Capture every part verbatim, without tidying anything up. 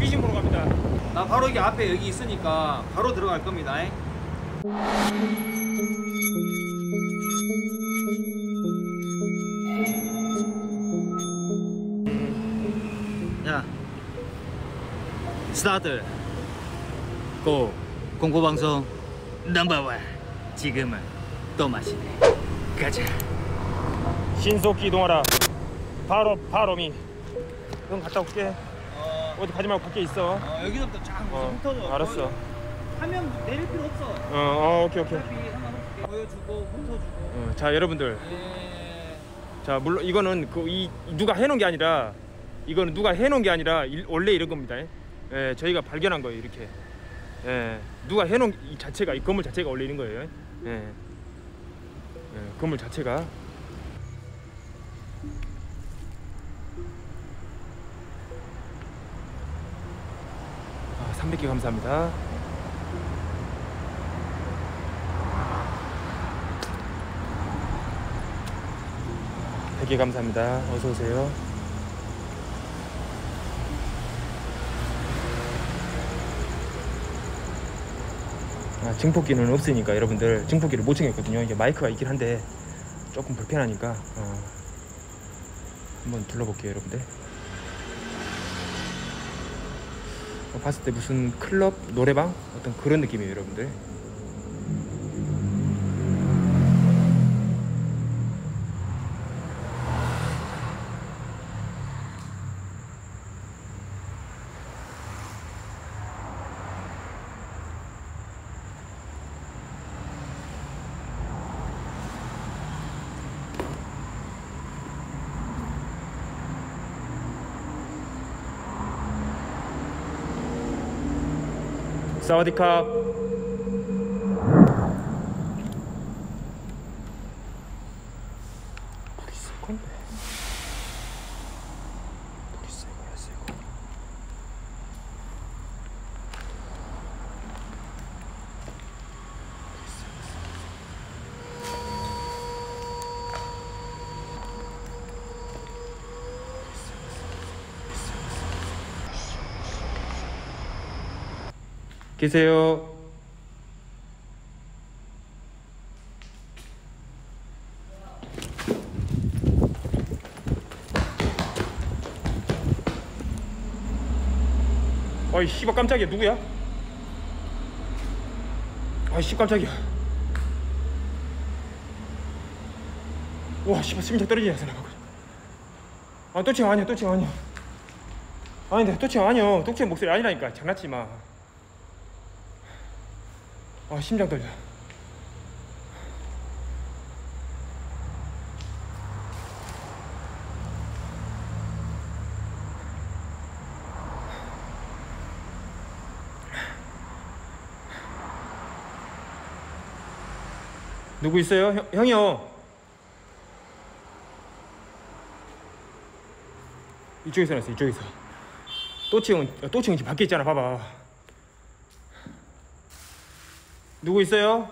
비신 보러 갑니다. 나 바로 여기 앞에 여기 있으니까 바로 들어갈 겁니다. 야, 스타트. 고. 공포방송 넘버원. 지금은 또 마시네. 가자. 신속히 이동하라. 바로 바로미. 응, 갔다 올게. 어... 어디 가지 말고 밖에 있어. 어, 여기서부터 쫙 어, 훑어줘. 알았어. 화면 내릴 필요 없어. 어, 어 오케이 오케이. 보여주고 훑어주고. 어, 자 여러분들. 예. 자 물론 이거는 그 이 누가 해놓은 게 아니라 이거는 누가 해놓은 게 아니라 일, 원래 이런 겁니다. 예, 저희가 발견한 거예요 이렇게. 예, 누가 해놓은 이 자체가 이 건물 자체가 원래 이런 거예요. 예, 예 건물 자체가. 삼백 개 감사합니다. 백 개 감사합니다. 어서 오세요. 아, 증폭기는 없으니까 여러분들 증폭기를 못 챙겼거든요. 이게 마이크가 있긴 한데 조금 불편하니까 어, 한번 둘러볼게요, 여러분들. 봤을 때 무슨 클럽, 노래방? 어떤 그런 느낌이에요, 여러분들. 사와디캅. 불이 세 건데. 불이 세 거야, 세 거. 계세요. 아이 씨발 깜짝이야. 누구야? 아이 씨 깜짝이야. 와 씨발 심장 떨어지냐 생각하고. 아 또치 아니야 또치 아니야. 아닌데 또치 아니야. 또치 목소리 아니라니까. 장난치지 마. 아 심장 떨려. 누구 있어요? 형, 형이요. 이쪽에서 났어. 이쪽에서. 또치 형, 또치 형 지금 밖에 있잖아. 봐봐. 누구 있어요?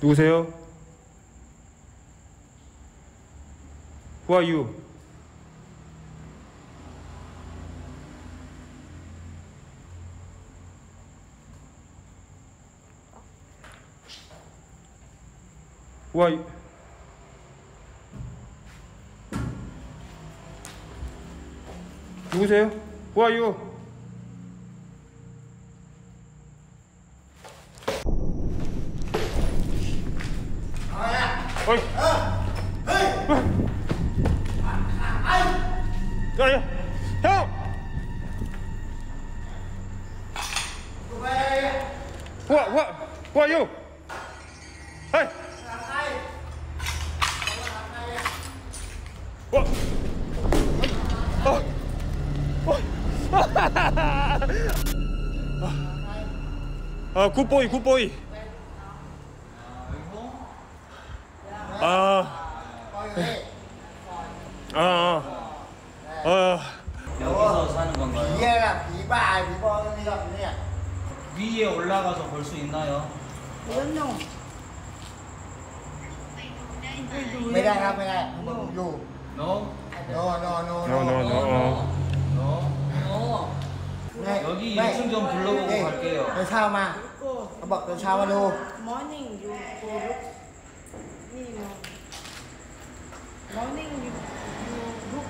누구세요? Who are you? Who are you? 누구세요? Who are you? 어이. 어이. 야, 형. Who are, who are you? Hey. 어. 아, 굿보이 굿보이. 아. 아. 아. 여기서 사는 건가요? 위에 올라가서 볼 수 있나요? ไม่ได้ครับไม่ได้อยู่ no no no no no no no no no 네 여기 이층 좀 불러보고 갈게요. 네 차마. 아빠 차마로. morning you go look. 니요. morning you you look.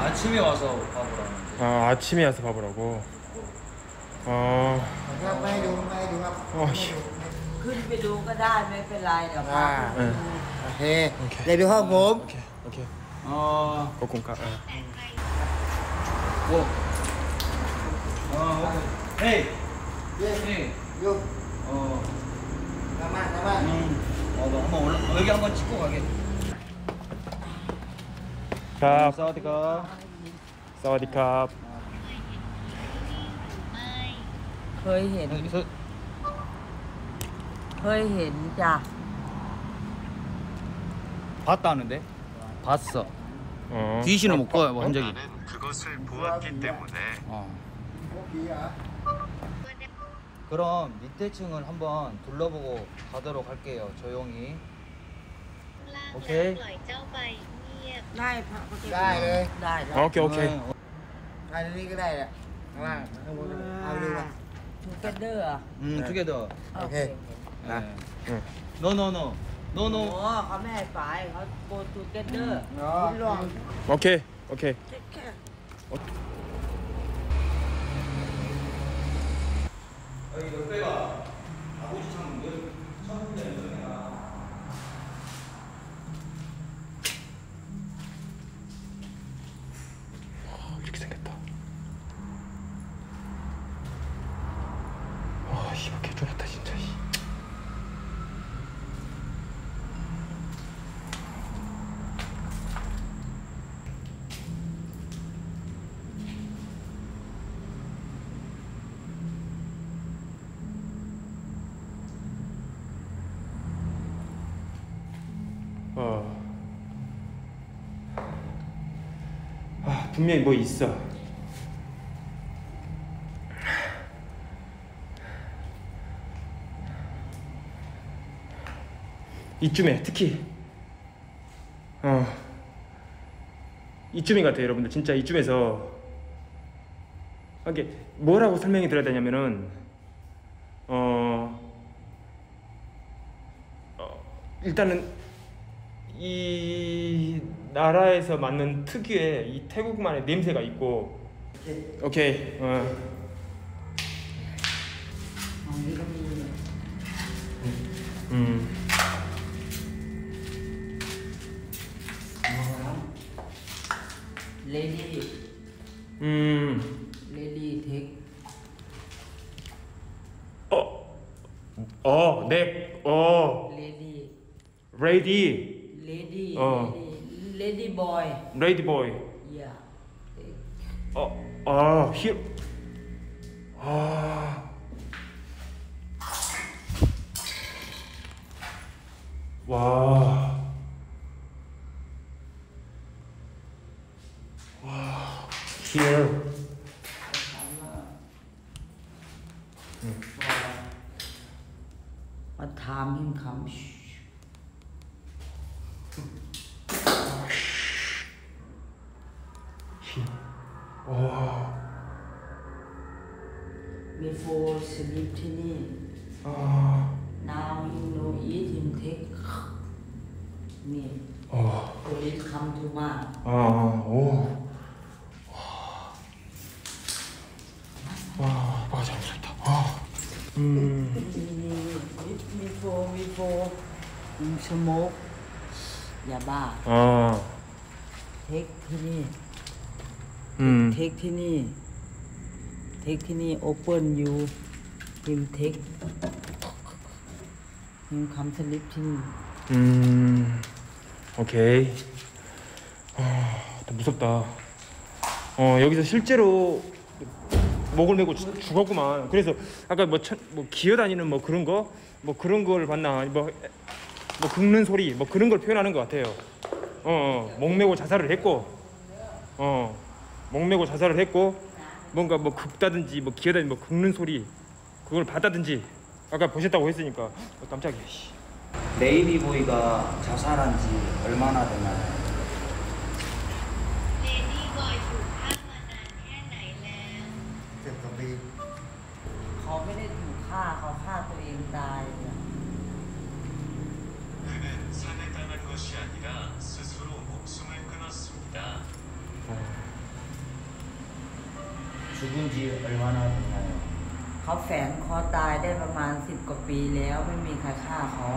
아침에 와서 밥을 하는데. 아 아침에 와서 밥을 하고. 아. 빨리 좀 빨리 좀 와. ขึ้นไปดูก็ได้ไม่เป็นไรเดี๋ยวครับโอเคเดี๋ยวดูห้องผมโอเคโอเคอ๋อขอบคุณครับโอ้โอ้เฮ้ยเฮ้ยนี่ยกโอ้น้ำมันน้ำมันอืมโอ้บอกหมูเอ้ยยังก็ชิคกี้พายกันครับสวัสดีครับสวัสดีครับเคยเห็นเคยเห็นจ้ะ봤다는데봤어귀신을못가본적이나는그것을보았기때문에어그럼밑에층을한번둘러보고가도록할게요조용히오케이나이파오케이나이나이오케이오케이아이리그나이나랑아우리가두개더음두개더오케이노노노노노เขาไม่ให้ไปเขาโกทูเกเตอร์โอเคโอเคเอ้ยเด็กๆอาวุธช่างเยอะช่างเยอะเลยนะ분명히 뭐 있어. 이쯤에 특히 어 이쯤인 것 같아요, 여러분들. 진짜 이쯤에서 이게 뭐라고 설명이 드려야 되냐면은 어, 어 일단은 이 나라에서 맞는 특유의 이 태국만의 냄새가 있고. 오케이. 어. 음. 레디. 음. 레디 덱. 어. 어, 네. 어. 레디. 레디. 레디. 어. Lady boy. Lady boy. Yeah. Oh, oh, here. Ah. Wow. Wow. Here. What time him come? Before sleep, oh. Now you know eat him take me. Oh. Police come to ma. Oh. 와. 와, 뭐가 잘못됐다. 아. 음. Before before smoke 야바. 아. Take me. 음. Take me. 테크니 오픈 유 임텍 임 감슬리핑. 음 오케이. 아 무섭다. 어 여기서 실제로 목을 메고 주, 죽었구만. 그래서 아까 뭐, 천, 뭐 기어다니는 뭐 그런 거 뭐 그런 걸 봤나 뭐 뭐 긁는 소리 뭐 그런 걸 표현하는 것 같아요. 어 목 메고 자살을 했고 어 목 메고 자살을 했고. 뭔가 뭐 긁다든지 뭐 기어다니 뭐 긁는 소리 그걸 봤다든지 아까 보셨다고 했으니까 어, 깜짝이야. 네이비보이가 자살한 지 얼마나 됐나요? 그는 산에 당한 것이 아니라 스스로 목숨을 끊었습니다. 죽은 지 얼마나 됐나요? เขาแฝงคอตายได้ประมาณสิบกว่าปีแล้วไม่มีใครฆ่าเขา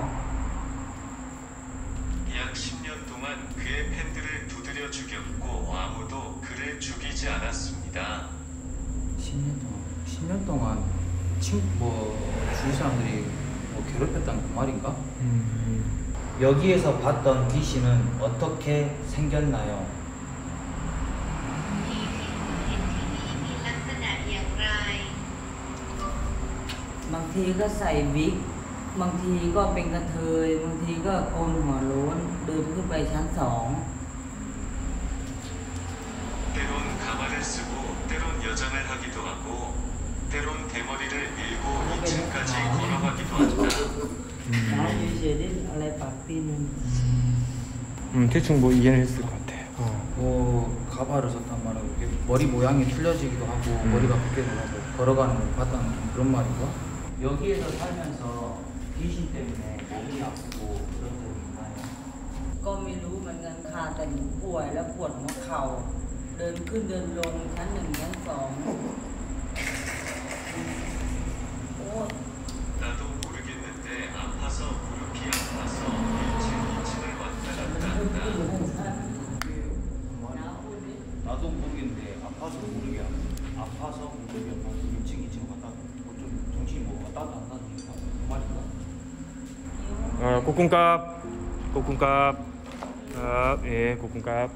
약 십 년 동안 그의 팬들을 두드려 죽였고 아무도 그를 죽이지 않았습니다. 십 년 동안, 십 년 동안 친구 뭐 주위 사람들이 뭐 괴롭혔다는 그 말인가? 음. 여기에서 봤던 귀신은 어떻게 생겼나요? 음. บางทีก็เป็นกระเทยบางทีก็โกนหัวโล้นเดินขึ้นไปชั้นสองบางทีก็เป็นผู้หญิงบางทีก็เป็นผู้ชาย 때론 가발을 쓰고 때론 여장을 하기도 하고 때론 대머리를 밀고 이 층까지 걸어가기도 한다. 음, 대충 뭐 이해는 했을 것 같아. 어. 뭐 가발을 썼단 말이고 머리 모양이 틀려지기도 하고 음. 머리가 붓기도 하고 걸어가는 걸 봤다는 그런 말인가? 여기에서 살면서 귀신 때문에 몸이 아프고 그런 적이 있나요? ก็ไม่รู้เหมือนกันค่ะแต่หนูป่วยแล้วปวดหัวเข่าเดินขึ้นเดินลงชั้นหนึ่งชั้นสอง 나도 모르겠는데 아파서 무릎이 아파서 일 층 이 층을 왔다 갔다 한다. 나도 모르겠는데 아파서 무릎이 아파 아파서 무릎이 아파서 일 층 이 층 왔다 좀 정신이 뭐 왔다 갔다 한다 그 말인가? 어, 콧궁값, 콧궁값, 아, 예, 콧궁값.